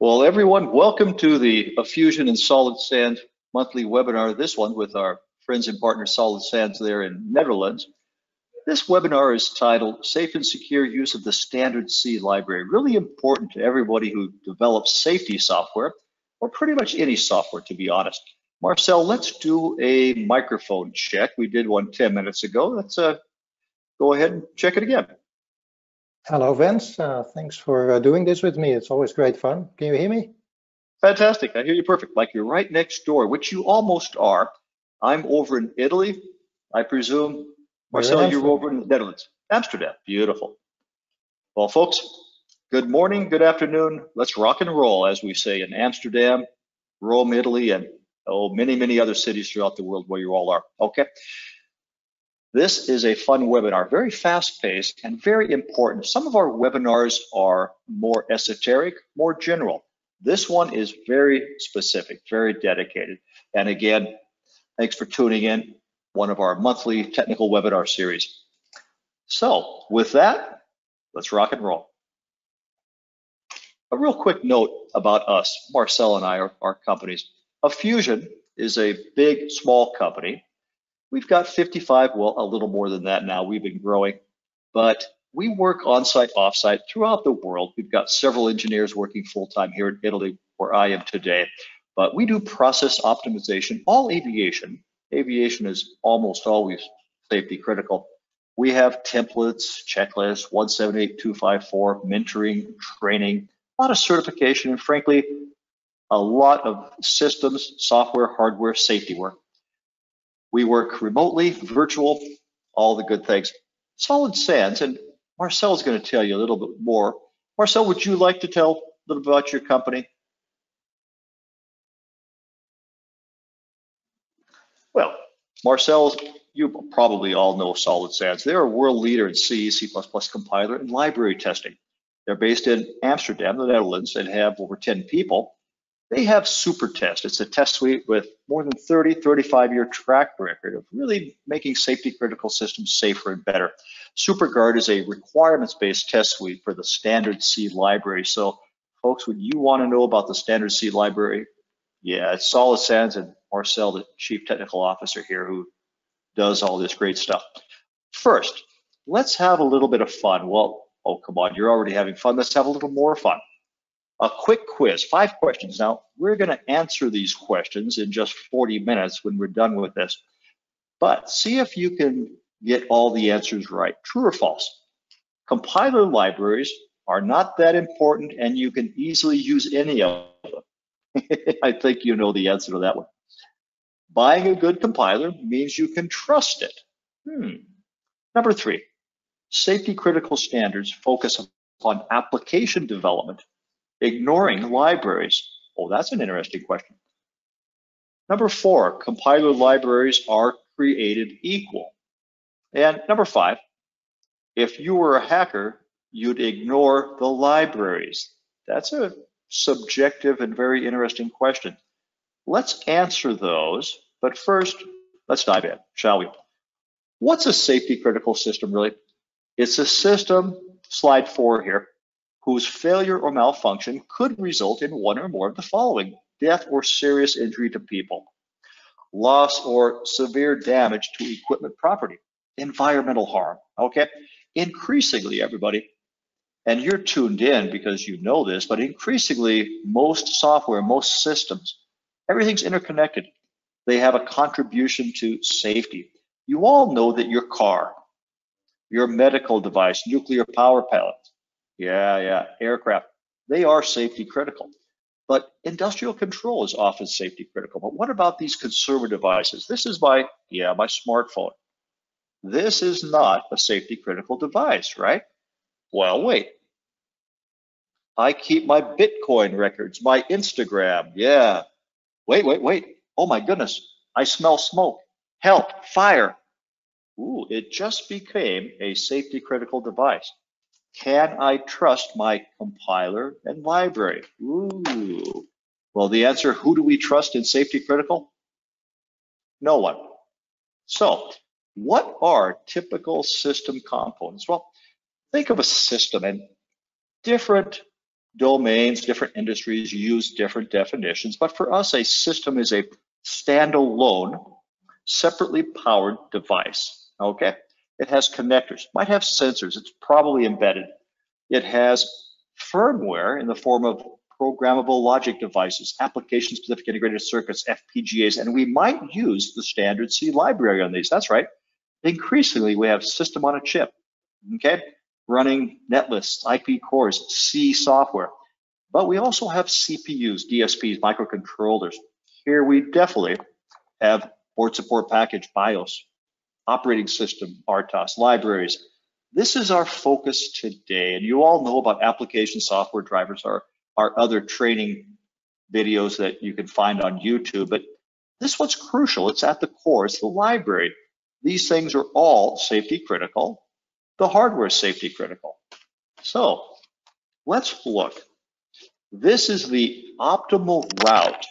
Well, everyone, welcome to the AFuzion and Solid Sands monthly webinar, this one with our friends and partners Solid Sands there in Netherlands. This webinar is titled Safe and Secure Use of the Standard C Library, really important to everybody who develops safety software, or pretty much any software, to be honest. Marcel, let's do a microphone check. We did one 10 minutes ago. Let's go ahead and check it again. Hello, Vince. Thanks for doing this with me. It's always great fun. Can you hear me? Fantastic. I hear you perfect. Like you're right next door, which you almost are. I'm over in Italy, I presume. Marcel, you're over in the Netherlands. Amsterdam. Beautiful. Well, folks, good morning, good afternoon. Let's rock and roll, as we say, in Amsterdam, Rome, Italy, and many other cities throughout the world where you all are. Okay. This is a fun webinar, very fast-paced and very important. Some of our webinars are more esoteric, more general. This one is very specific, very dedicated. And again, thanks for tuning in, one of our monthly technical webinar series. So with that, let's rock and roll. A real quick note about us, Marcel and I, our companies. AFuzion is a big, small company. We've got 55, well, a little more than that now. We've been growing, but we work on-site, off-site throughout the world. We've got several engineers working full-time here in Italy, where I am today, but we do process optimization, all aviation. Aviation is almost always safety critical. We have templates, checklists, 178254, mentoring, training, a lot of certification, and frankly, a lot of systems, software, hardware, safety work. We work remotely, virtual, all the good things. Solid Sands, and Marcel's going to tell you a little bit more. Marcel, would you like to tell a little bit about your company? Well, Marcel, you probably all know Solid Sands. They're a world leader in C, C++ compiler, and library testing. They're based in Amsterdam, the Netherlands, and have over 10 people. They have SuperTest. It's a test suite with more than 35-year track record of really making safety critical systems safer and better. SuperGuard is a requirements-based test suite for the Standard C Library. So, folks, would you want to know about the Standard C Library? Yeah, it's Solid Sands and Marcel, the Chief Technical Officer here, who does all this great stuff. First, let's have a little bit of fun. Well, oh, come on, you're already having fun. Let's have a little more fun. A quick quiz, 5 questions. Now, we're going to answer these questions in just 40 minutes when we're done with this, but see if you can get all the answers right. True or false? Compiler libraries are not that important, and you can easily use any of them. I think you know the answer to that one. Buying a good compiler means you can trust it. Number 3, safety critical standards focus upon application development, ignoring libraries. Oh, that's an interesting question. Number 4, compiler libraries are created equal. And number 5, if you were a hacker, you'd ignore the libraries. That's a subjective and very interesting question. Let's answer those, but first, let's dive in, shall we? What's a safety critical system, really? It's a system, slide 4 here, whose failure or malfunction could result in one or more of the following: death or serious injury to people, loss or severe damage to equipment, property, environmental harm, okay? Increasingly, everybody, and you're tuned in because you know this, but increasingly, most software, most systems, everything's interconnected. They have a contribution to safety. You all know that your car, your medical device, nuclear power plant, aircraft, they are safety critical, but industrial control is often safety critical. But what about these consumer devices? This is my smartphone. This is not a safety critical device, right? Well, wait. I keep my Bitcoin records, my Instagram. Yeah. Wait. Oh my goodness. I smell smoke. Help, fire. Ooh, it just became a safety critical device. Can I trust my compiler and library? Ooh. Well, the answer, who do we trust in safety critical? No one. So what are typical system components? Well, think of a system, and different domains, different industries use different definitions, but for us, a system is a standalone, separately powered device, okay? It has connectors, might have sensors, it's probably embedded. It has firmware in the form of programmable logic devices, application-specific integrated circuits, FPGAs, and we might use the standard C library on these, that's right. Increasingly, we have system on a chip, okay? Running netlists, IP cores, C software, but we also have CPUs, DSPs, microcontrollers. Here we definitely have board support package, BIOS, operating system, RTOS, libraries. This is our focus today, and you all know about application software drivers, our other training videos that you can find on YouTube, but this one's crucial, it's at the core, it's the library. These things are all safety critical. The hardware is safety critical. So let's look. This is the optimal route.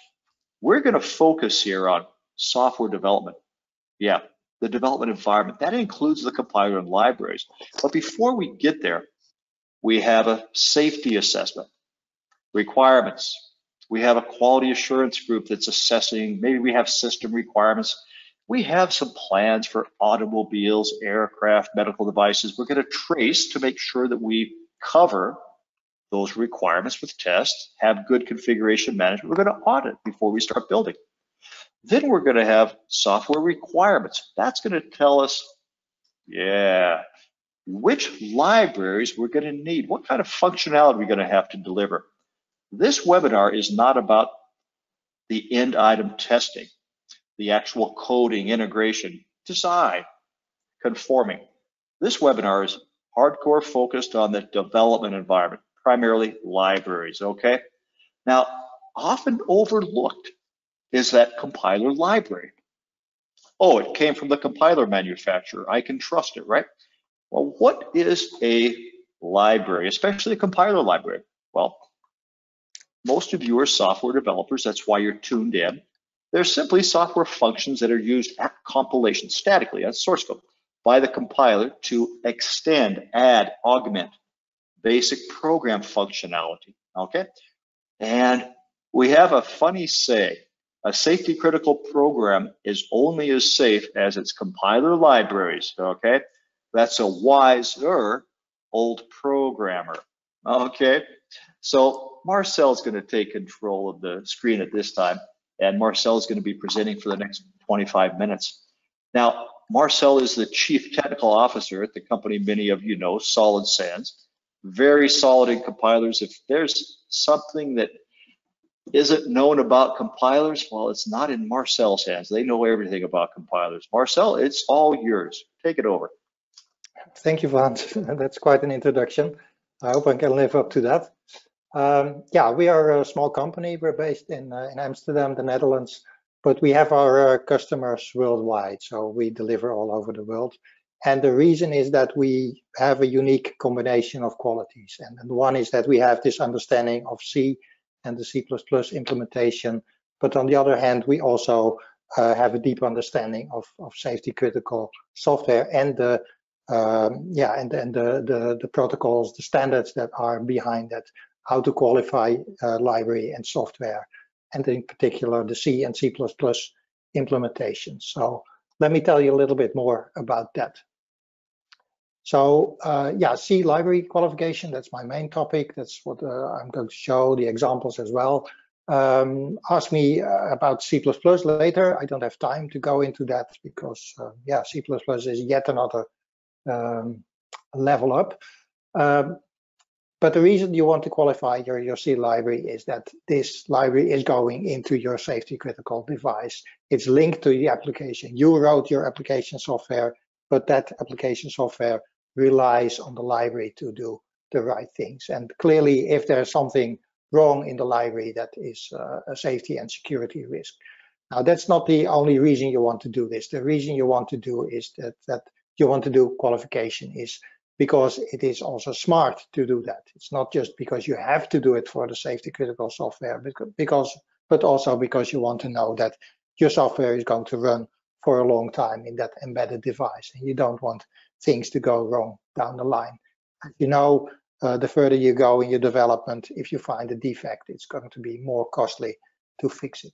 We're going to focus here on software development. Yeah, the development environment. That includes the compiler and libraries. But before we get there, we have a safety assessment, requirements. We have a quality assurance group that's assessing. Maybe we have system requirements. We have some plans for automobiles, aircraft, medical devices. We're going to trace to make sure that we cover those requirements with tests, have good configuration management. We're going to audit before we start building. Then we're going to have software requirements. That's going to tell us, yeah, which libraries we're going to need, what kind of functionality we're going to have to deliver. This webinar is not about the end item testing, the actual coding, integration, design, conforming. This webinar is hardcore focused on the development environment, primarily libraries, okay? Now, often overlooked is that compiler library. Oh, it came from the compiler manufacturer. I can trust it, right? Well, what is a library, especially a compiler library? Well, most of you are software developers. That's why you're tuned in. They're simply software functions that are used at compilation, statically, as source code, by the compiler to extend, add, augment basic program functionality, okay? And we have a funny saying, a safety critical program is only as safe as its compiler libraries, okay? That's a wiser old programmer, okay? So Marcel's gonna take control of the screen at this time. And Marcel is going to be presenting for the next 25 minutes. Now, Marcel is the chief technical officer at the company many of you know, Solid Sands. Very solid in compilers. If there's something that isn't known about compilers, well, it's not in Marcel's hands. They know everything about compilers. Marcel, it's all yours. Take it over. Thank you, Vance. That's quite an introduction. I hope I can live up to that. Yeah, we are a small company. We're based in Amsterdam, the Netherlands, but we have our customers worldwide. So we deliver all over the world. And the reason is that we have a unique combination of qualities. And one is that we have this understanding of C and the C++ implementation. But on the other hand, we also have a deep understanding of safety critical software and the protocols, the standards that are behind that. How to qualify library and software, and in particular the C and C++ implementation. So let me tell you a little bit more about that. So yeah, C library qualification, that's my main topic. That's what I'm going to show, the examples as well. Ask me about C++ later. I don't have time to go into that because yeah, C++ is yet another level up. But the reason you want to qualify your C library is that this library is going into your safety critical device. It's linked to the application. You wrote your application software, but that application software relies on the library to do the right things. And clearly, if there's something wrong in the library, that is a safety and security risk. Now, that's not the only reason you want to do this. The reason you want to do is that you want to do qualification is because it is also smart to do that. It's not just because you have to do it for the safety critical software, but also because you want to know that your software is going to run for a long time in that embedded device, and you don't want things to go wrong down the line. You know, the further you go in your development, if you find a defect, it's going to be more costly to fix it.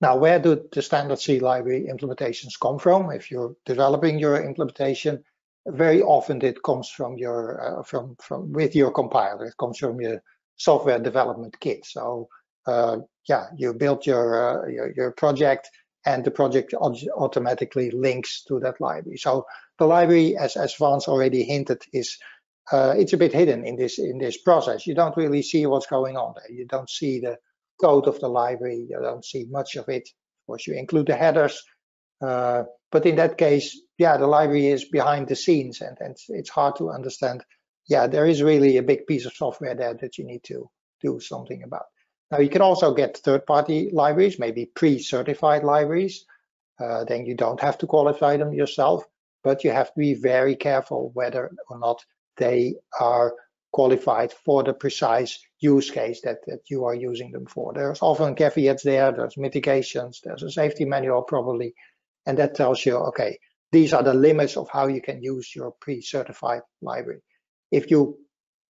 Now, where do the Standard C library implementations come from? If you're developing your implementation, very often it comes from your with your compiler. It comes from your software development kit. So you build your project, and the project automatically links to that library. So the library, as Vance already hinted, is it's a bit hidden in this process. You don't really see what's going on there. You don't see the code of the library. You don't see much of it. Of course, you include the headers, but in that case, yeah, the library is behind the scenes, and it's hard to understand. Yeah, there is really a big piece of software there that you need to do something about. Now, you can also get third-party libraries, maybe pre-certified libraries. Then you don't have to qualify them yourself, but you have to be very careful whether or not they are qualified for the precise use case that you are using them for. There's often caveats there, there's mitigations, there's a safety manual probably, and that tells you, okay, these are the limits of how you can use your pre-certified library. If you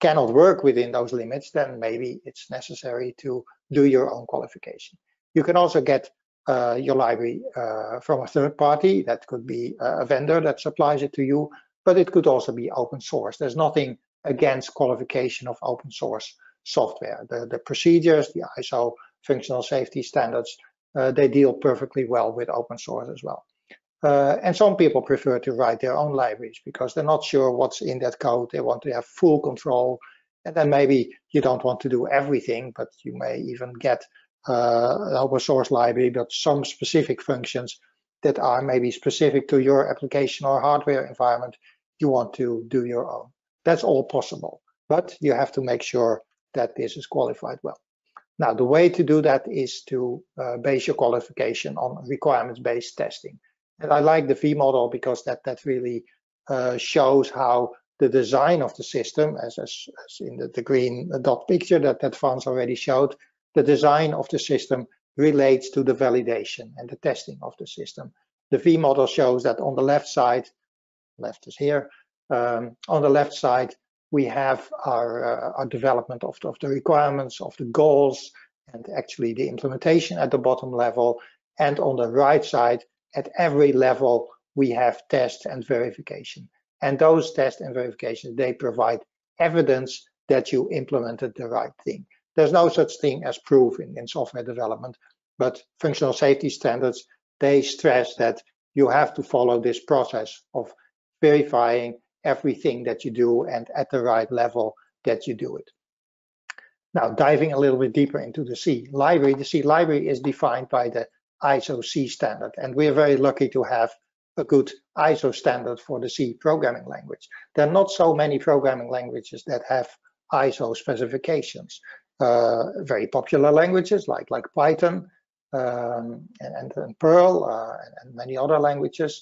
cannot work within those limits, then maybe it's necessary to do your own qualification. You can also get your library from a third party. That could be a vendor that supplies it to you, but it could also be open source. There's nothing against qualification of open source software. The procedures, the ISO functional safety standards, they deal perfectly well with open source as well. And some people prefer to write their own libraries because they're not sure what's in that code. They want to have full control. And then maybe you don't want to do everything, but you may even get an open source library, but some specific functions that are maybe specific to your application or hardware environment, you want to do your own. That's all possible, but you have to make sure that this is qualified well. Now, the way to do that is to base your qualification on requirements-based testing. And I like the V model because that really shows how the design of the system, as in the green dot picture that Frans already showed, the design of the system relates to the validation and the testing of the system. The V model shows that on the left side, left is here, on the left side, we have our development of the requirements, of the goals, and actually the implementation at the bottom level. And on the right side, at every level, we have tests and verification. And those tests and verifications, they provide evidence that you implemented the right thing. There's no such thing as proof in software development, but functional safety standards, they stress that you have to follow this process of verifying everything that you do and at the right level that you do it. Now, diving a little bit deeper into the C library, the C library is defined by the ISO C standard, and we're very lucky to have a good ISO standard for the C programming language. There are not so many programming languages that have ISO specifications. Very popular languages like Python and Perl and many other languages,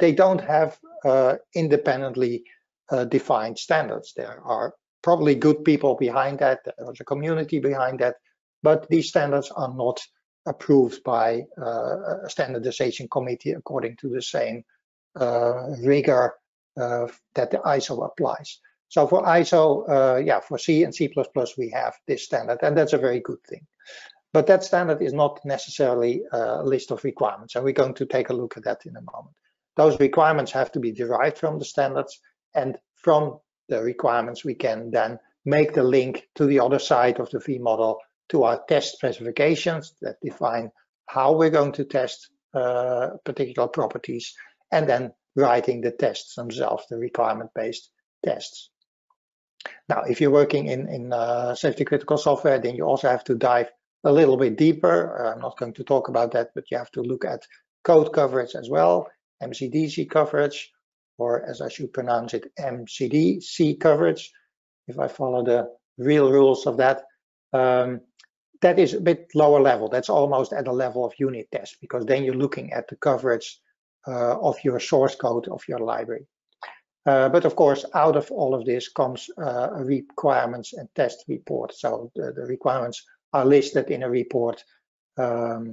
they don't have independently defined standards. There are probably good people behind that, there's a community behind that, but these standards are not approved by a standardization committee according to the same rigor that the ISO applies. So for ISO, for C and C++, we have this standard, and that's a very good thing. But that standard is not necessarily a list of requirements, and we're going to take a look at that in a moment. Those requirements have to be derived from the standards, and from the requirements, we can then make the link to the other side of the V model to our test specifications that define how we're going to test particular properties, and then writing the tests themselves, the requirement-based tests. Now, if you're working in safety critical software, then you also have to dive a little bit deeper. I'm not going to talk about that, but you have to look at code coverage as well, MCDC coverage, or as I should pronounce it, MCDC coverage, if I follow the real rules of that. That is a bit lower level. That's almost at the level of unit test, because then you're looking at the coverage of your source code of your library. But of course, out of all of this comes requirements and test report. So the requirements are listed in a report. All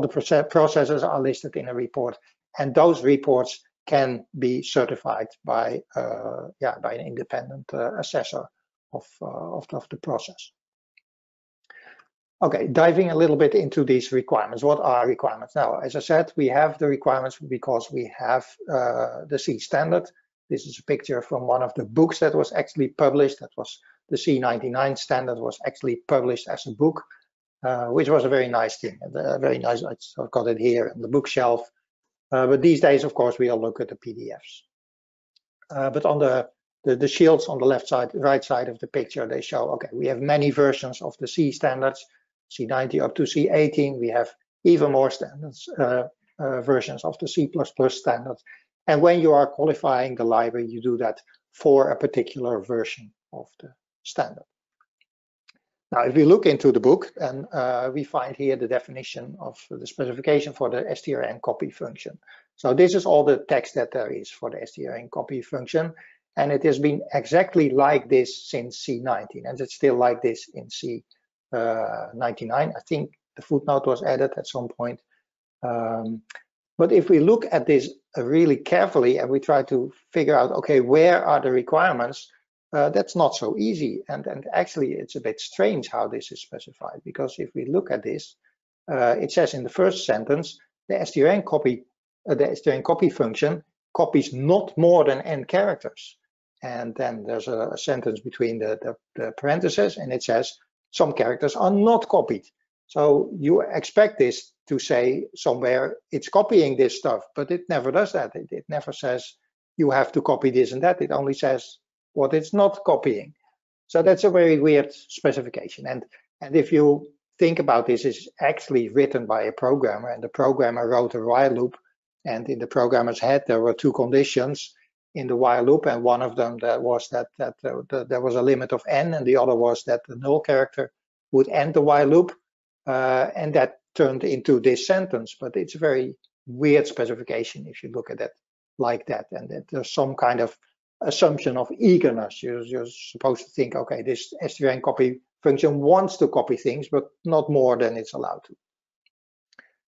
the processes are listed in a report, and those reports can be certified by by an independent assessor of the process. Okay, diving a little bit into these requirements. What are requirements? Now, as I said, we have the requirements because we have the C standard. This is a picture from one of the books that was actually published. That was the C99 standard, was actually published as a book, which was a very nice thing. Very nice. I've got it here on the bookshelf. But these days, of course, we all look at the PDFs. But on the shields on the left side, right side of the picture, they show, okay, we have many versions of the C standards, C90 up to C18. We have even more standards, versions of the C++ standard. And when you are qualifying the library, you do that for a particular version of the standard. Now, if we look into the book, and we find here the definition of the specification for the STRN copy function. So this is all the text that there is for the STRN copy function. And it has been exactly like this since C19, and it's still like this in C99. I think the footnote was added at some point. But if we look at this really carefully and we try to figure out, okay, where are the requirements? That's not so easy, and actually it's a bit strange how this is specified, because if we look at this, it says in the first sentence, the STRN copy function copies not more than n characters. And then there's a sentence between the parentheses, and it says some characters are not copied. So you expect this to say somewhere it's copying this stuff, but it never does that. It never says you have to copy this and that. It only says what it's not copying. So that's a very weird specification. And if you think about this, it's actually written by a programmer, and the programmer wrote a while loop, and in the programmer's head there were two conditions in the while loop, and one of them that was that there was a limit of n, and the other was that the null character would end the while loop, and that turned into this sentence. But it's a very weird specification if you look at it like that, and that there's some kind of assumption of eagerness. You're supposed to think, okay, this STRN copy function wants to copy things, but not more than it's allowed to.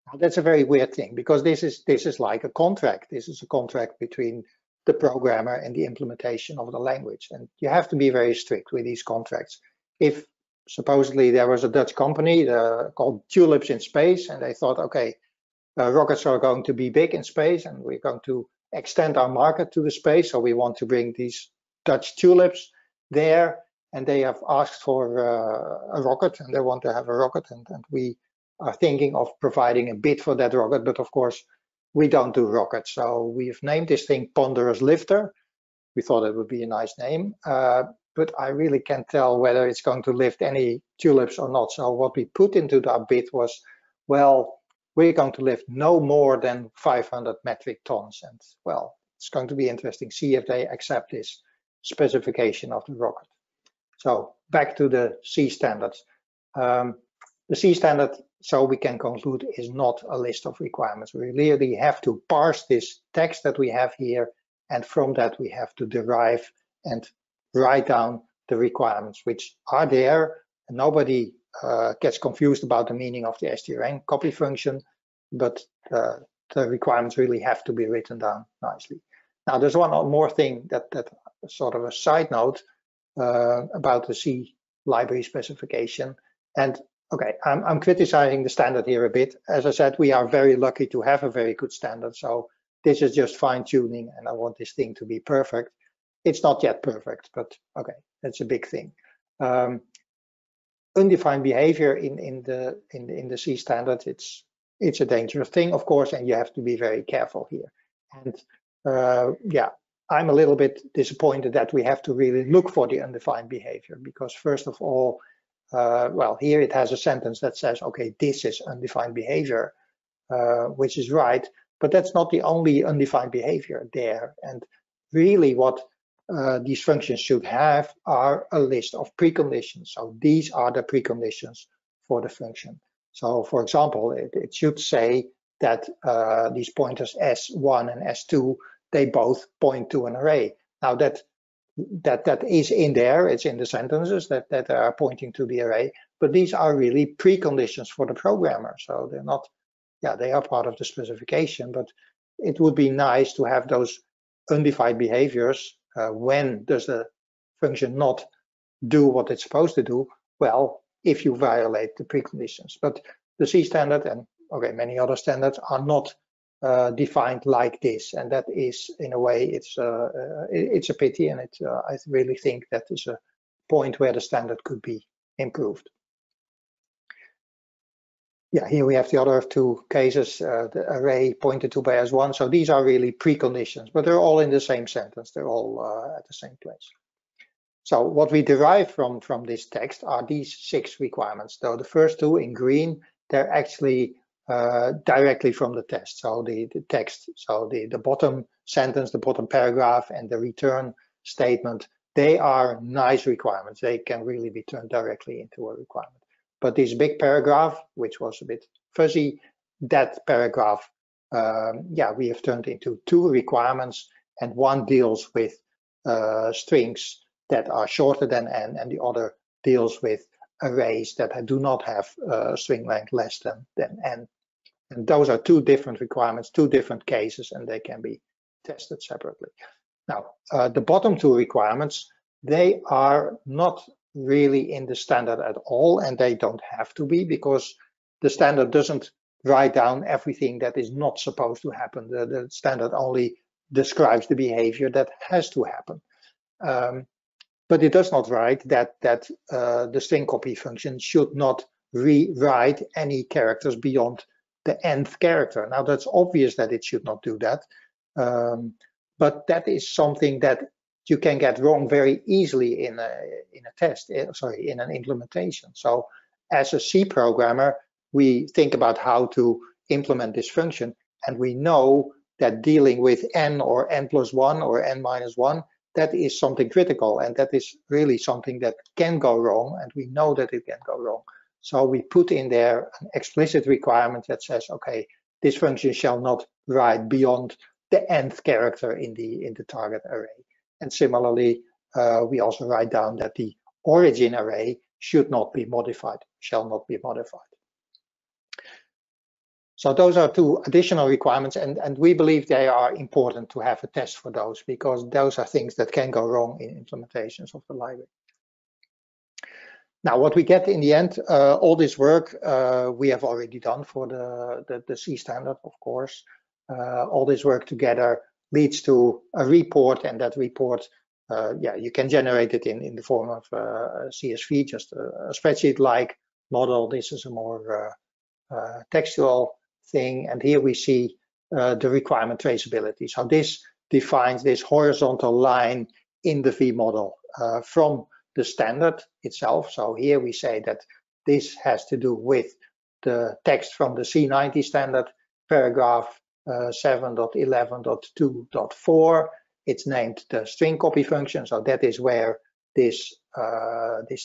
Now, that's a very weird thing, because this is like a contract. This is a contract between the programmer and the implementation of the language, and you have to be very strict with these contracts. If supposedly there was a Dutch company called Tulips in Space, and they thought, okay, rockets are going to be big in space, and we're going to extend our market to the space, so we want to bring these Dutch tulips there, and they have asked for a rocket, and they want to have a rocket, and we are thinking of providing a bid for that rocket, but of course we don't do rockets, so we've named this thing Ponderous Lifter. We thought it would be a nice name, but I really can't tell whether it's going to lift any tulips or not. So what we put into our bid was, well, we're going to lift no more than 500 metric tons. And well, it's going to be interesting. See if they accept this specification of the rocket. So back to the C standards. The C standard, so we can conclude, is not a list of requirements. We really have to parse this text that we have here. And from that, we have to derive and write down the requirements, which are there. And nobody gets confused about the meaning of the STRN copy function, but the requirements really have to be written down nicely. Now, there's one more thing that sort of a side note about the C library specification. And okay, I'm criticizing the standard here a bit. As I said, we are very lucky to have a very good standard. So this is just fine tuning, and I want this thing to be perfect. It's not yet perfect, but okay, that's a big thing. Undefined behavior in the C standard, it's a dangerous thing, of course, and you have to be very careful here. And yeah, I'm a little bit disappointed that we have to really look for the undefined behavior, because first of all, well, here it has a sentence that says, okay, this is undefined behavior, which is right, but that's not the only undefined behavior there. And really what these functions should have are a list of preconditions. So these are the preconditions for the function. So for example, it should say that these pointers S1 and S2, they both point to an array. Now that is in there, it's in the sentences that are pointing to the array, but these are really preconditions for the programmer. So they're not, yeah, they are part of the specification, but it would be nice to have those undefined behaviors. When does the function not do what it's supposed to do? Well, if you violate the preconditions. But the C standard and many other standards are not defined like this, and that is, in a way, it's a pity, and I really think that is a point where the standard could be improved. Yeah, here we have the other two cases, the array pointed to by S1. So these are really preconditions, but they're all in the same sentence. They're all at the same place. So what we derive from this text are these 6 requirements. So the first two in green, they're actually directly from the test. So the text, so the bottom sentence, the bottom paragraph, and the return statement, they are nice requirements. They can really be turned directly into a requirement. But this big paragraph, which was a bit fuzzy, that paragraph, we have turned into 2 requirements, and one deals with strings that are shorter than n, and the other deals with arrays that do not have string length less than n. And those are 2 different requirements, 2 different cases, and they can be tested separately. Now, the bottom 2 requirements, they are not really in the standard at all, and they don't have to be, because the standard doesn't write down everything that is not supposed to happen. The standard only describes the behavior that has to happen. But it does not write that the string copy function should not rewrite any characters beyond the nth character. Now, that's obvious that it should not do that, but that is something that you can get wrong very easily in a test, sorry, in an implementation. So as a C programmer, we think about how to implement this function, and we know that dealing with n or n+1 or n-1, that is something critical, and that is really something that can go wrong, and we know that it can go wrong. So we put in there an explicit requirement that says, okay, this function shall not write beyond the nth character in the target array. And similarly, we also write down that the origin array should not be modified, shall not be modified. So those are 2 additional requirements, and we believe they are important to have a test for those, because those are things that can go wrong in implementations of the library. Now, what we get in the end, all this work we have already done for the C standard, of course. All this work together leads to a report, and that report, you can generate it in the form of a CSV, just a spreadsheet-like model. This is a more textual thing, and here we see the requirement traceability. So this defines this horizontal line in the V model from the standard itself. So here we say that this has to do with the text from the C90 standard, paragraph 7.11.2.4. It's named the string copy function, so that is where this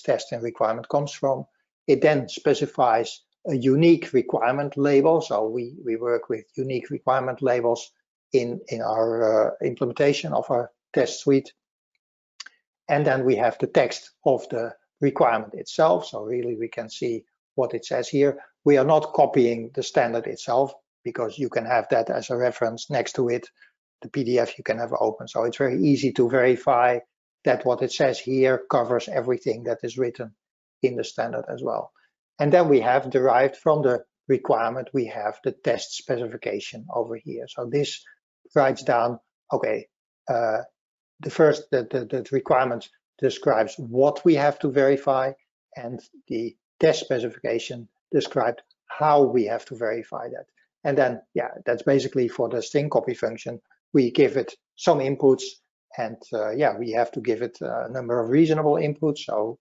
test and requirement comes from. It then specifies a unique requirement label, so we work with unique requirement labels in our implementation of our test suite. And then we have the text of the requirement itself, so really we can see what it says here. We are not copying the standard itself, because you can have that as a reference next to it, the PDF you can have open. So it's very easy to verify that what it says here covers everything that is written in the standard as well. And then we have derived from the requirement, we have the test specification over here. So this writes down, okay, the requirement describes what we have to verify, and the test specification described how we have to verify that. And then, yeah, that's basically for the string copy function. We give it some inputs, and we have to give it a number of reasonable inputs. So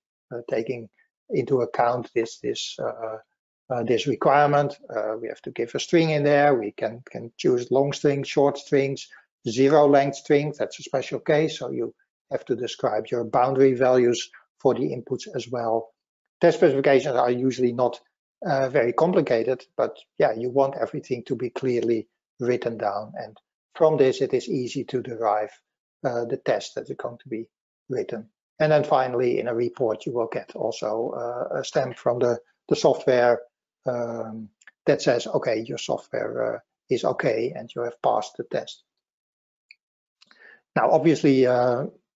taking into account this requirement, we have to give a string in there. We can choose long strings, short strings, zero length strings. That's a special case. So you have to describe your boundary values for the inputs as well. Test specifications are usually not very complicated, but yeah, you want everything to be clearly written down, and from this it is easy to derive the tests that are going to be written. And then finally, in a report you will get also a stamp from the software that says, okay, your software is okay and you have passed the test. Now, obviously,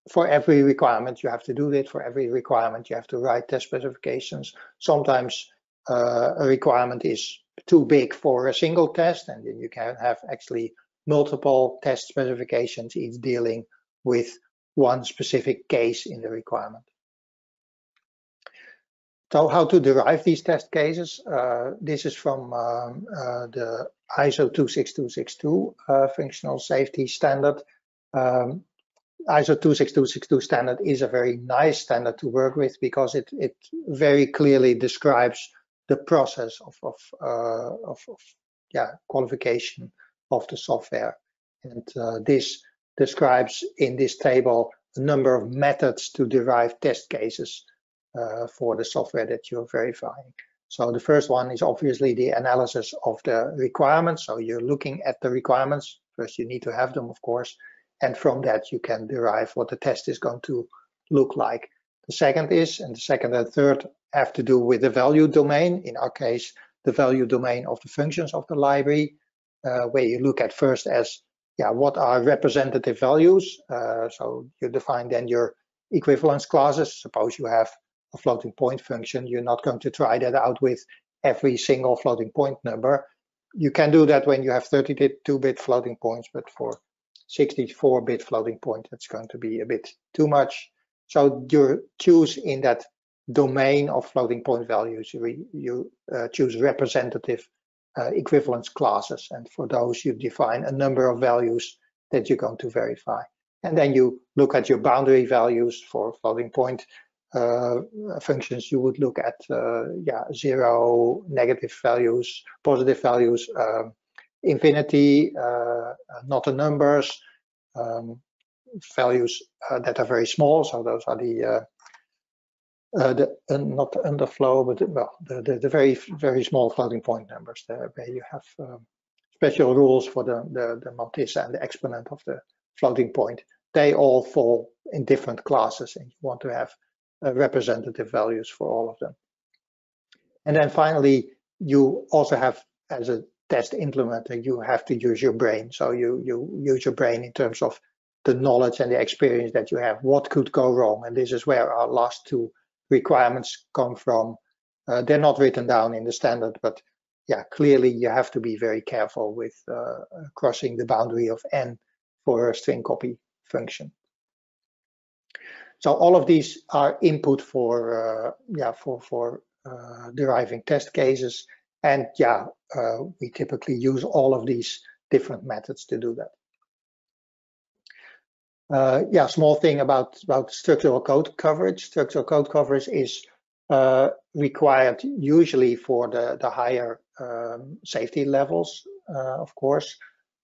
for every requirement you have to do that. For every requirement you have to write test specifications. Sometimes a requirement is too big for a single test, and then you can have actually multiple test specifications, each dealing with one specific case in the requirement. So how to derive these test cases? This is from the ISO 26262 functional safety standard. ISO 26262 standard is a very nice standard to work with because it very clearly describes the process of qualification of the software. And this describes in this table a number of methods to derive test cases for the software that you're verifying. So the first one is obviously the analysis of the requirements. So you're looking at the requirements. First, you need to have them, of course. And from that, you can derive what the test is going to look like. The second is, and the second and third have to do with the value domain. In our case, the value domain of the functions of the library, where you look at first as, what are representative values? So you define then your equivalence classes. Suppose you have a floating point function, you're not going to try that out with every single floating point number. You can do that when you have 32-bit floating points, but for 64-bit floating point, that's going to be a bit too much. So you choose in that domain of floating point values, you choose representative equivalence classes, and for those you define a number of values that you're going to verify. And then you look at your boundary values. For floating point functions, you would look at zero, negative values, positive values, infinity, not the numbers, values that are very small. So those are not the underflow, but the very, very small floating point numbers there, where you have special rules for the mantissa and the exponent of the floating point. They all fall in different classes, and you want to have representative values for all of them. And then finally, you also have, as a test implementer, you have to use your brain. So you use your brain in terms of the knowledge and the experience that you have. What could go wrong? And this is where our last two requirements come from. They're not written down in the standard, but clearly you have to be very careful with crossing the boundary of n for a string copy function. So all of these are input for deriving test cases. And we typically use all of these different methods to do that. Small thing about structural code coverage. Structural code coverage is required usually for the higher safety levels, of course,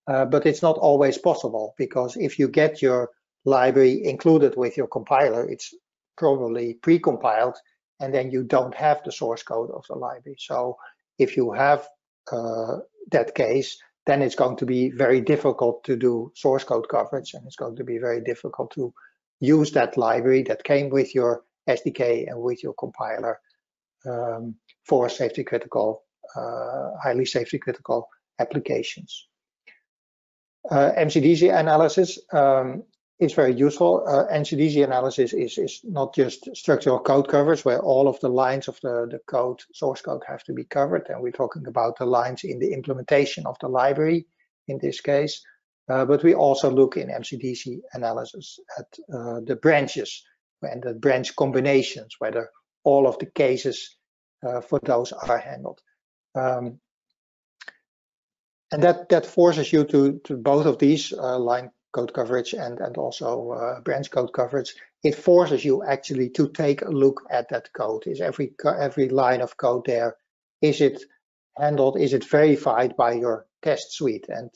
but it's not always possible, because if you get your library included with your compiler, it's probably pre-compiled, and then you don't have the source code of the library. So if you have that case, then it's going to be very difficult to do source code coverage, and it's going to be very difficult to use that library that came with your SDK and with your compiler for safety critical, highly safety critical applications. MCDC analysis is very useful. MCDC analysis is not just structural code coverage, where all of the lines of the code, source code, have to be covered. And we're talking about the lines in the implementation of the library in this case. But we also look in MCDC analysis at the branches and the branch combinations, whether all of the cases for those are handled. And that forces you to both of these line code coverage and also branch code coverage. It forces you actually to take a look at that code. Is every line of code there? Is it handled? Is it verified by your test suite? And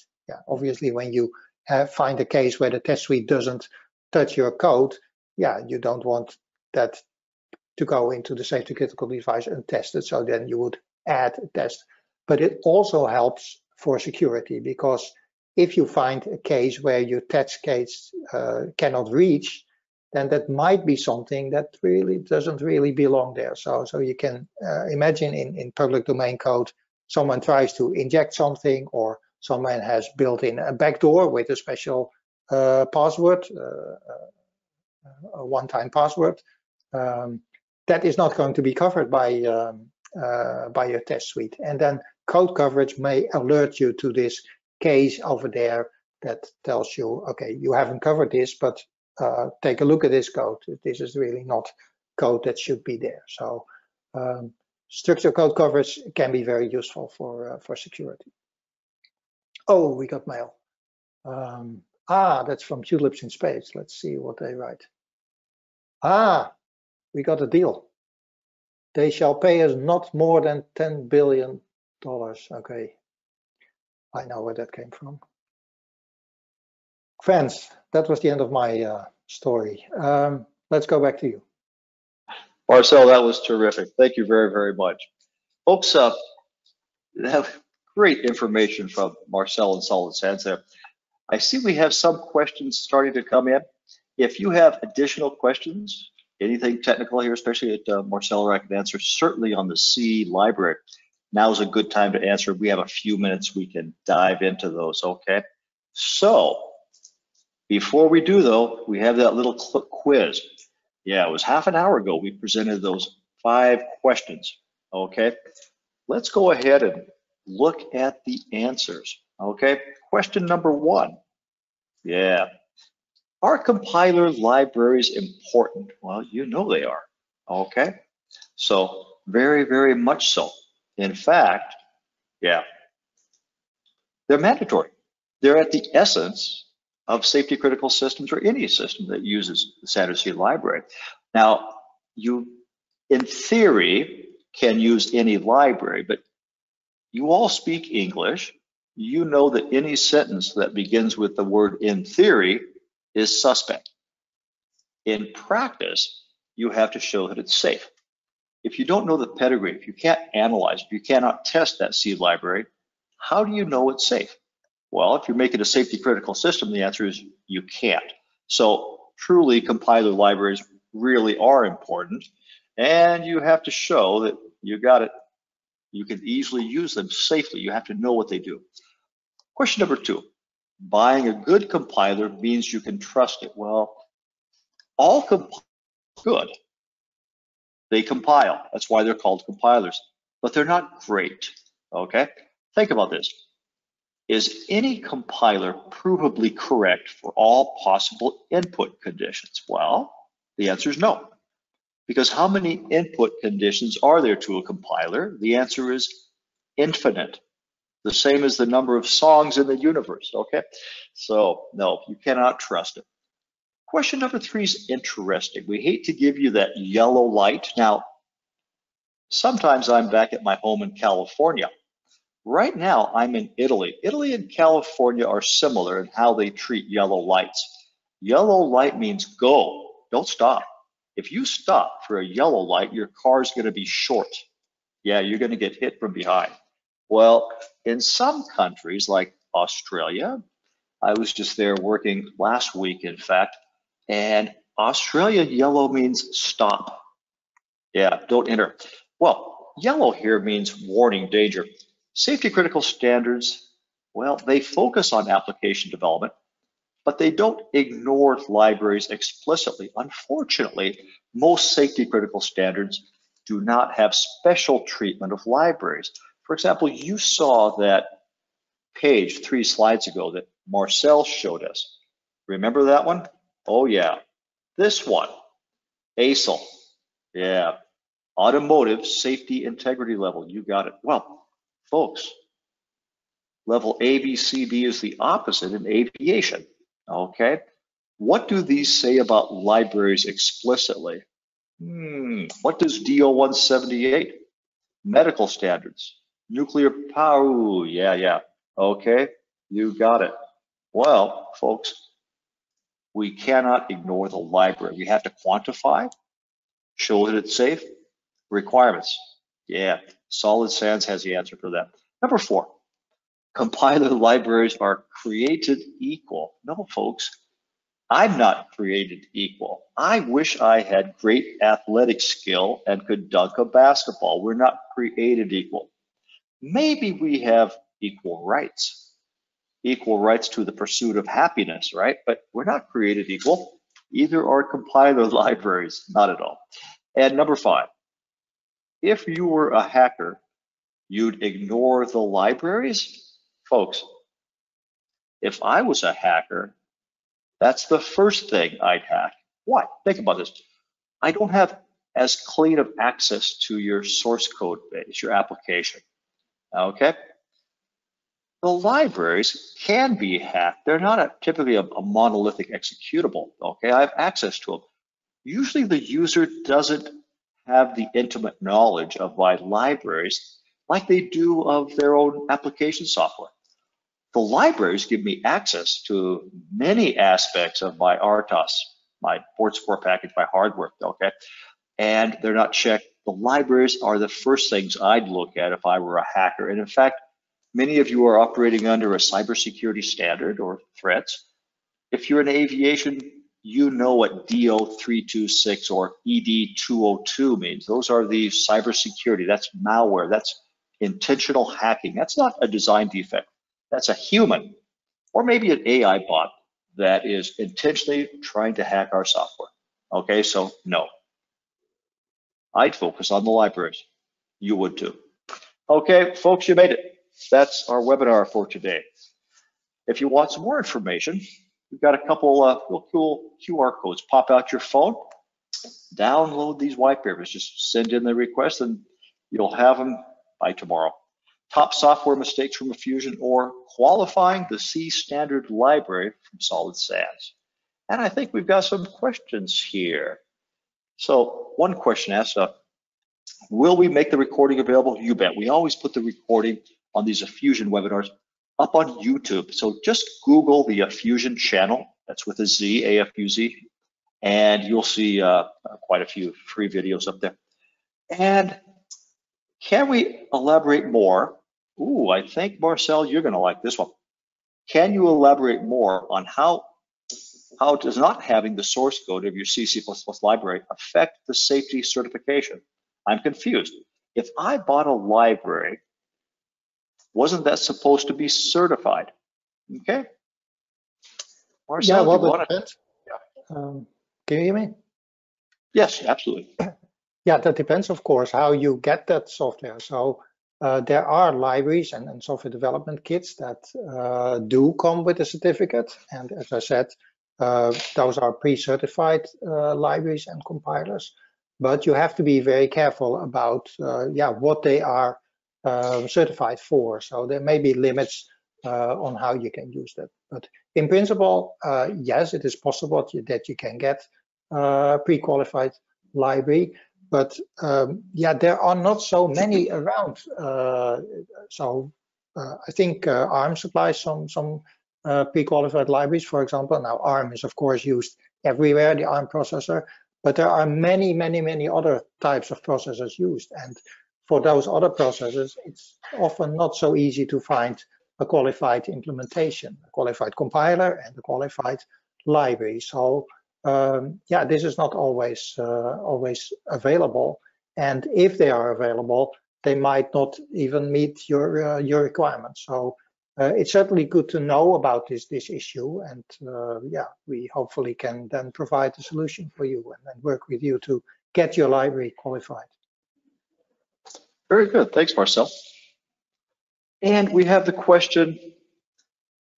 obviously, when you find a case where the test suite doesn't touch your code, you don't want that to go into the safety critical device untested. So then you would add a test. But it also helps for security, because if you find a case where your test case cannot reach, then that might be something that really doesn't really belong there. So you can imagine in public domain code, someone tries to inject something, or someone has built in a backdoor with a special password, a one-time password. That is not going to be covered by your test suite. And then code coverage may alert you to this case over there that tells you, okay, you haven't covered this, but take a look at this code. This is really not code that should be there. So structured code coverage can be very useful for security. Oh, we got mail. That's from Tulips in Space. Let's see what they write. We got a deal. They shall pay us not more than $10 billion. Okay, I know where that came from. Friends, that was the end of my story. Let's go back to you. Marcel, that was terrific. Thank you very, very much. Folks, great information from Marcel and Solid Sands there. I see we have some questions starting to come in. If you have additional questions, anything technical here, especially at Marcel or I can answer, certainly on the C library, now is a good time to answer. We have a few minutes, we can dive into those, okay? So before we do though, we have that little quiz. Yeah, it was half an hour ago we presented those 5 questions, okay? Let's go ahead and look at the answers, okay? Question number 1, yeah. Are compiler libraries important? Well, you know they are, okay? So very, very much so. In fact, yeah, they're mandatory. They're at the essence of safety critical systems or any system that uses the Standard C library. Now, you, in theory, can use any library, but you all speak English. You know that any sentence that begins with the word in theory is suspect. In practice, you have to show that it's safe. If you don't know the pedigree, if you can't analyze, if you cannot test that C library, how do you know it's safe? Well, if you're making a safety critical system, the answer is you can't. So truly, compiler libraries really are important, and you have to show that you got it. You can easily use them safely. You have to know what they do. Question number 2. Buying a good compiler means you can trust it. Well, all compilers are good. They compile. That's why they're called compilers. But they're not great, okay? Think about this. Is any compiler provably correct for all possible input conditions? Well, the answer is no. Because how many input conditions are there to a compiler? The answer is infinite. The same as the number of songs in the universe, okay? So no, you cannot trust it. Question number 3 is interesting. We hate to give you that yellow light. Now, sometimes I'm back at my home in California. Right now, I'm in Italy. Italy and California are similar in how they treat yellow lights. Yellow light means go, don't stop. If you stop for a yellow light, your car's gonna be short. Yeah, you're gonna get hit from behind. Well, in some countries like Australia, I was just there working last week, in fact, and Australia yellow means stop. Yeah, don't enter. Well, yellow here means warning, danger. Safety critical standards, well, they focus on application development, but they don't ignore libraries explicitly. Unfortunately, most safety critical standards do not have special treatment of libraries. For example, you saw that page 3 slides ago that Marcel showed us. Remember that one? Oh yeah. This one, ASIL. Yeah. Automotive Safety Integrity Level. You got it. Well, folks, level A, B, C, D is the opposite in aviation. Okay. What do these say about libraries explicitly? What does DO-178? Medical standards. Nuclear power, yeah, okay, you got it. Well, folks, we cannot ignore the library. We have to quantify, show that it's safe, requirements. Yeah, Solid Sands has the answer for that. Number 4, compiler libraries are created equal. No, folks, I'm not created equal. I wish I had great athletic skill and could dunk a basketball. We're not created equal. Maybe we have equal rights, equal rights to the pursuit of happiness, right? But we're not created equal. Either or comply those libraries, not at all. And number 5, if you were a hacker, you'd ignore the libraries? Folks, if I was a hacker, that's the first thing I'd hack. Why? Think about this. I don't have as clean of access to your source code base, your application, okay? The libraries can be hacked. They're not typically a monolithic executable, okay? I have access to them. Usually the user doesn't have the intimate knowledge of my libraries like they do of their own application software. The libraries give me access to many aspects of my RTOS, my board support package, my hardware, okay? And they're not checked. The libraries are the first things I'd look at if I were a hacker. And in fact, many of you are operating under a cybersecurity standard or threats. If you're in aviation, you know what DO-326 or ED-202 means. Those are the cybersecurity. That's malware. That's intentional hacking. That's not a design defect. That's a human or maybe an AI bot that is intentionally trying to hack our software. Okay, so no. I'd focus on the libraries. You would too. Okay, folks, you made it. That's our webinar for today. If you want some more information, we've got a couple of real cool QR codes. Pop out your phone, download these white papers, just send in the request and you'll have them by tomorrow. Top software mistakes from AFuzion or qualifying the C standard library from Solid Sands. And I think we've got some questions here. So one question asks, will we make the recording available? You bet. We always put the recording on these AFuzion webinars up on YouTube. So just Google the AFuzion channel, that's with a Z, A-F-U-Z, and you'll see quite a few free videos up there. And can we elaborate more? Ooh, I think Marcel, you're gonna like this one. Can you elaborate more on how does not having the source code of your C++ library affect the safety certification? I'm confused. If I bought a library, wasn't that supposed to be certified? Okay. Marcel, yeah, well, do you want to? Yeah. Can you hear me? Yes, absolutely. Yeah, that depends, of course, how you get that software. So there are libraries and software development kits that do come with a certificate. And as I said, those are pre-certified libraries and compilers. But you have to be very careful about what they are certified for. So there may be limits on how you can use that. But in principle, yes, it is possible that you can get a pre-qualified library. But there are not so many around. So I think ARM supplies some pre-qualified libraries, for example. Now ARM is of course used everywhere, the ARM processor, but there are many other types of processors used. And for those other processes, it's often not so easy to find a qualified implementation, a qualified compiler and a qualified library. So this is not always available. And if they are available, they might not even meet your requirements. So it's certainly good to know about this issue. And we hopefully can then provide a solution for you and work with you to get your library qualified. Very good, thanks Marcel. And we have the question,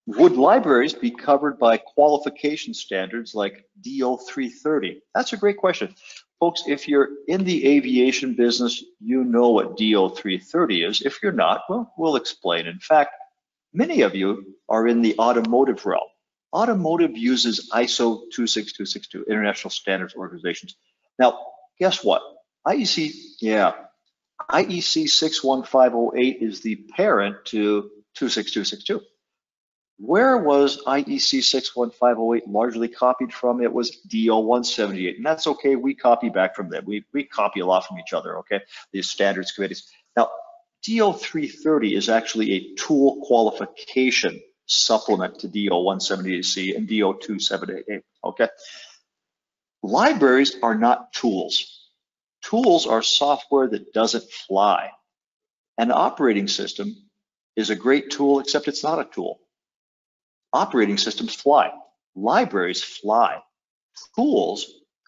would libraries be covered by qualification standards like DO-330? That's a great question. Folks, if you're in the aviation business, you know what DO-330 is. If you're not, well, we'll explain. In fact, many of you are in the automotive realm. Automotive uses ISO 26262, International Standards Organizations. Now, guess what? IEC 61508 is the parent to 26262. Where was IEC 61508 largely copied from? It was DO-178, and that's okay. We copy back from them. We copy a lot from each other, okay? These standards committees. Now, DO-330 is actually a tool qualification supplement to DO-178C and DO-278, okay? Libraries are not tools. Tools are software that doesn't fly. An operating system is a great tool, except it's not a tool. Operating systems fly. Libraries fly. Tools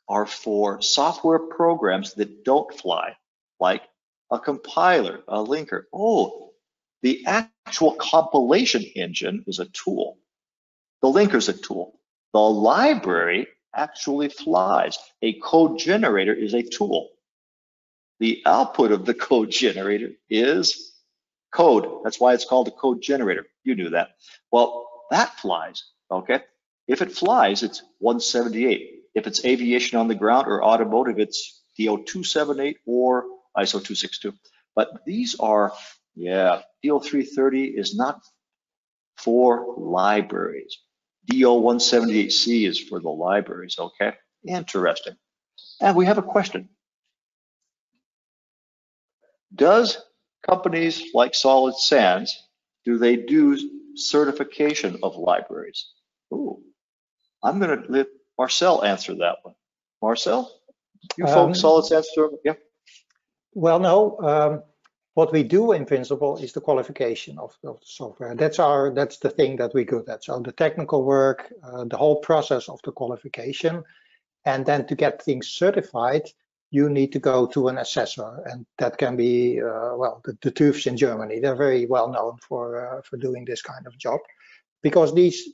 are for software programs that don't fly, like a compiler, a linker. Oh, the actual compilation engine is a tool. The linker is a tool. The library actually flies. A code generator is a tool. The output of the code generator is code. That's why it's called a code generator. You knew that. Well, that flies, okay? If it flies, it's 178. If it's aviation on the ground or automotive, it's DO-278 or ISO 262. But these are, yeah, DO-330 is not for libraries. DO-178C is for the libraries, okay? Interesting. And we have a question. Does companies like Solid Sands, do they do certification of libraries? Ooh, I'm going to let Marcel answer that one. Marcel, you folks, Solid Sands, yeah. Well, no. What we do in principle is the qualification of the software. That's the thing that we're good at. So the technical work, the whole process of the qualification, and then to get things certified, you need to go to an assessor, and that can be well, the TÜVs in Germany. They're very well known for doing this kind of job, because these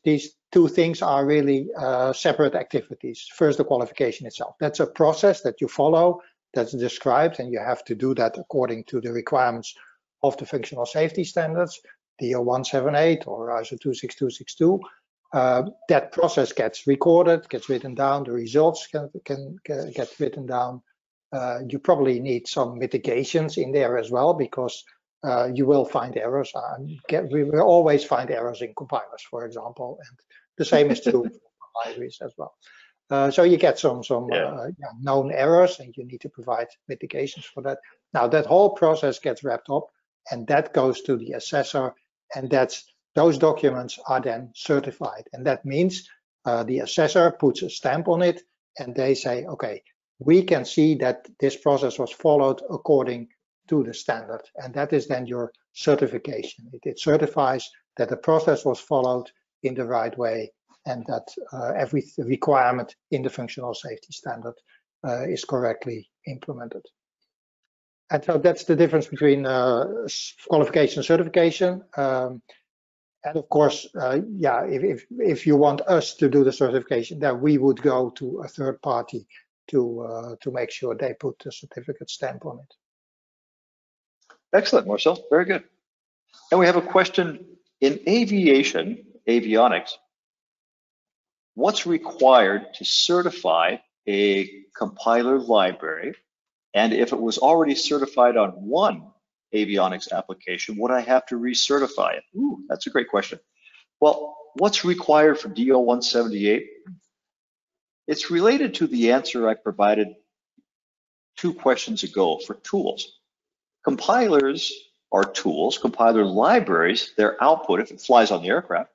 two things are really separate activities. First, the qualification itself. That's a process that you follow, that's described, and you have to do that according to the requirements of the functional safety standards, DO-178 or ISO 26262. That process gets recorded, gets written down, the results can get written down. You probably need some mitigations in there as well, because you will find errors. We will always find errors in compilers, for example, and the same is true for libraries as well. So you get some yeah. Known errors, and you need to provide mitigations for that. Now that whole process gets wrapped up, and that goes to the assessor, and those documents are then certified. And that means the assessor puts a stamp on it, and they say, okay, we can see that this process was followed according to the standard. And that is then your certification. It certifies that the process was followed in the right way, and that every requirement in the functional safety standard is correctly implemented. And so that's the difference between qualification and certification. And of course, yeah, if you want us to do the certification, then we would go to a third party to make sure they put the certificate stamp on it. Excellent, Marcel, very good. And we have a question. In aviation, avionics, what's required to certify a compiler library? And if it was already certified on one avionics application, would I have to recertify it? Ooh, that's a great question. Well, what's required for DO-178? It's related to the answer I provided 2 questions ago for tools. Compilers are tools. Compiler libraries, their output, if it flies on the aircraft,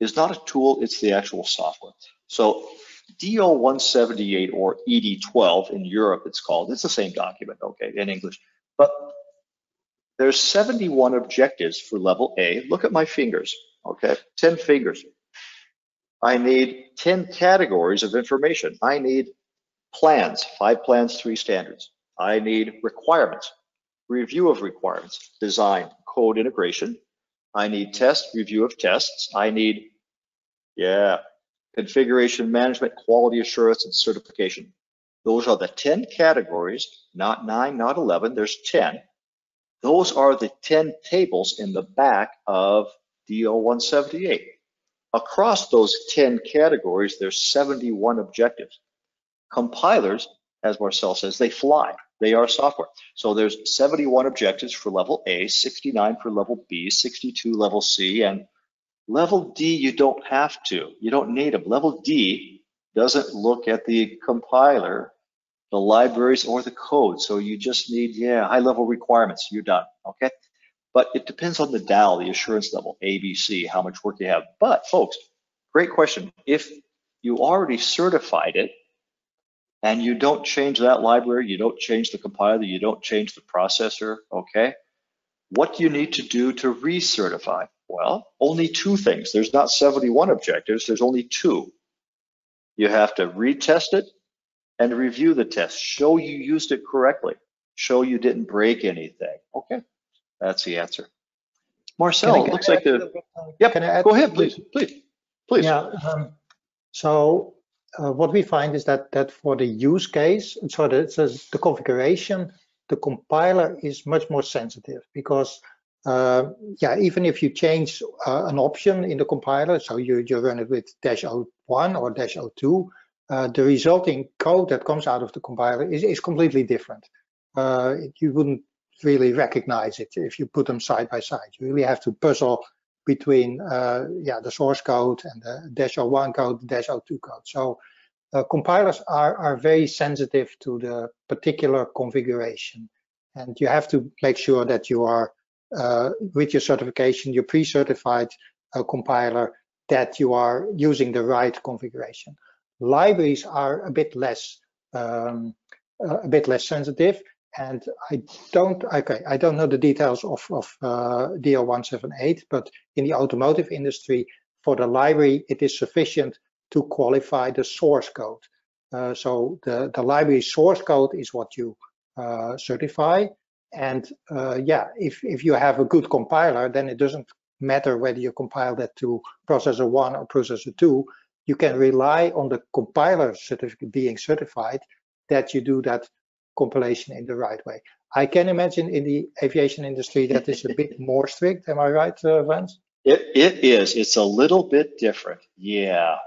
is not a tool, it's the actual software. So DO-178 or ED-12 in Europe, it's called. It's the same document, okay, in English. But there's 71 objectives for level A. Look at my fingers, okay, 10 fingers. I need 10 categories of information. I need plans, 5 plans, 3 standards. I need requirements, review of requirements, design, code integration. I need test, review of tests. I need, yeah, configuration management, quality assurance, and certification. Those are the 10 categories, not 9, not 11, there's 10. Those are the 10 tables in the back of DO-178. Across those 10 categories, there's 71 objectives. Compilers, as Marcel says, they fly. They are software. So there's 71 objectives for level A, 69 for level B, 62 level C, and level D you don't have to. You don't need them. Level D doesn't look at the compiler, the libraries, or the code. So you just need, yeah, high-level requirements. You're done, okay? But it depends on the DAL, the assurance level, A, B, C, how much work you have. But, folks, great question. If you already certified it, and you don't change that library, you don't change the compiler, you don't change the processor, okay? What do you need to do to recertify? Well, only two things. There's not 71 objectives, there's only two. You have to retest it and review the test. Show you used it correctly. Show you didn't break anything. Okay, that's the answer. Marcel, it looks like the... Yep, go ahead, please. Yeah, what we find is that for the use case, so the configuration, the compiler is much more sensitive because even if you change an option in the compiler, so you run it with -01 or -02, the resulting code that comes out of the compiler is completely different. You wouldn't really recognize it if you put them side by side. You really have to puzzle between the source code and the -01 code, the -02 code. So compilers are very sensitive to the particular configuration, and you have to make sure that you are with your certification, your pre-certified compiler, that you are using the right configuration. Libraries are a bit less sensitive, and I don't know the details of DO-178, but in the automotive industry, for the library, it is sufficient to qualify the source code. So the library source code is what you certify. And if you have a good compiler, then it doesn't matter whether you compile that to processor 1 or processor 2. You can rely on the compiler being certified that you do that compilation in the right way. I can imagine in the aviation industry that is a bit more strict. Am I right, Vance? It is. It's a little bit different. Yeah,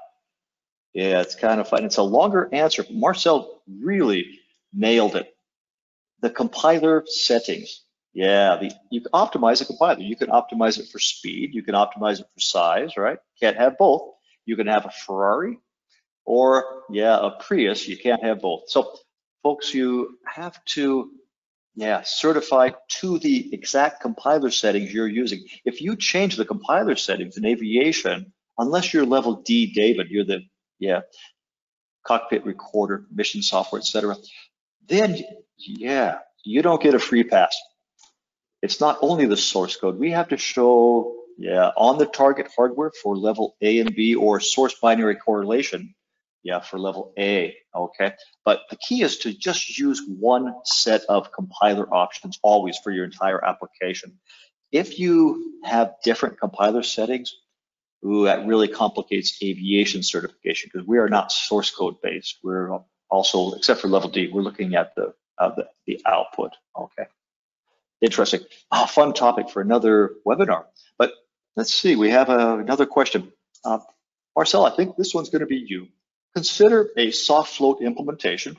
it's kind of fun. It's a longer answer, but Marcel really nailed it. The compiler settings, you can optimize the compiler. You can optimize it for speed. You can optimize it for size, right? Can't have both. You can have a Ferrari or, a Prius. You can't have both. So, folks, you have to, certify to the exact compiler settings you're using. If you change the compiler settings in aviation, unless you're level D, David, you're the, cockpit recorder, mission software, etc., then, you don't get a free pass. It's not only the source code. We have to show, on the target hardware for level A and B, or source binary correlation, for level A, okay? But the key is to just use one set of compiler options always for your entire application. If you have different compiler settings, that really complicates aviation certification, because we are not source code based. We're also, except for level D, we're looking at the output. Okay, interesting. Fun topic for another webinar. But let's see, we have another question. Marcel, I think this one's going to be you. Consider a soft float implementation.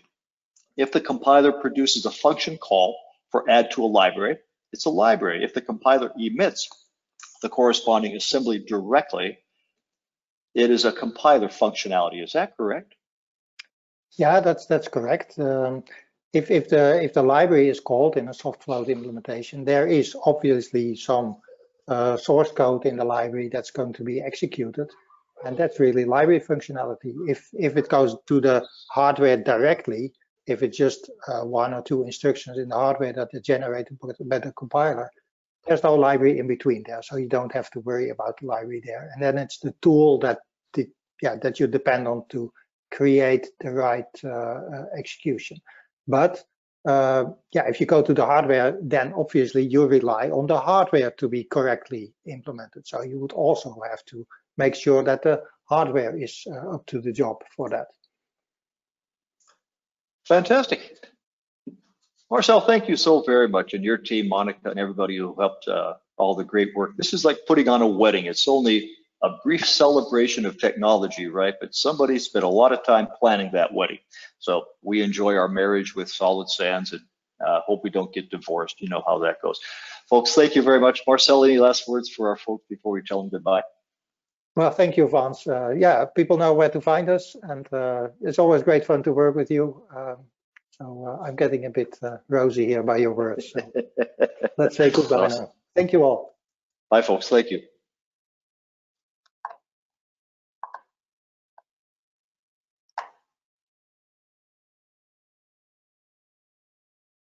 If the compiler produces a function call for add to a library, it's a library. If the compiler emits the corresponding assembly directly, it is a compiler functionality. Is that correct? Yeah, that's correct. If the library is called in a soft float implementation, there is obviously some source code in the library that's going to be executed, and that's really library functionality. If it goes to the hardware directly, if it's just one or two instructions in the hardware that are generated by the compiler, there's no library in between there, so you don't have to worry about the library there. And then it's the tool that you depend on to create the right execution. But if you go to the hardware, then obviously you rely on the hardware to be correctly implemented. So you would also have to make sure that the hardware is up to the job for that. Fantastic. Marcel, thank you so very much, and your team, Monica, and everybody who helped, all the great work. This is like putting on a wedding. It's only a brief celebration of technology, right? But somebody spent a lot of time planning that wedding. So we enjoy our marriage with Solid Sands, and hope we don't get divorced. You know how that goes. Folks, thank you very much. Marcel, any last words for our folks before we tell them goodbye? Well, thank you, Vance. People know where to find us, and it's always great fun to work with you. So I'm getting a bit rosy here by your words. So let's say goodbye now. Thank you all. Bye, folks. Thank you.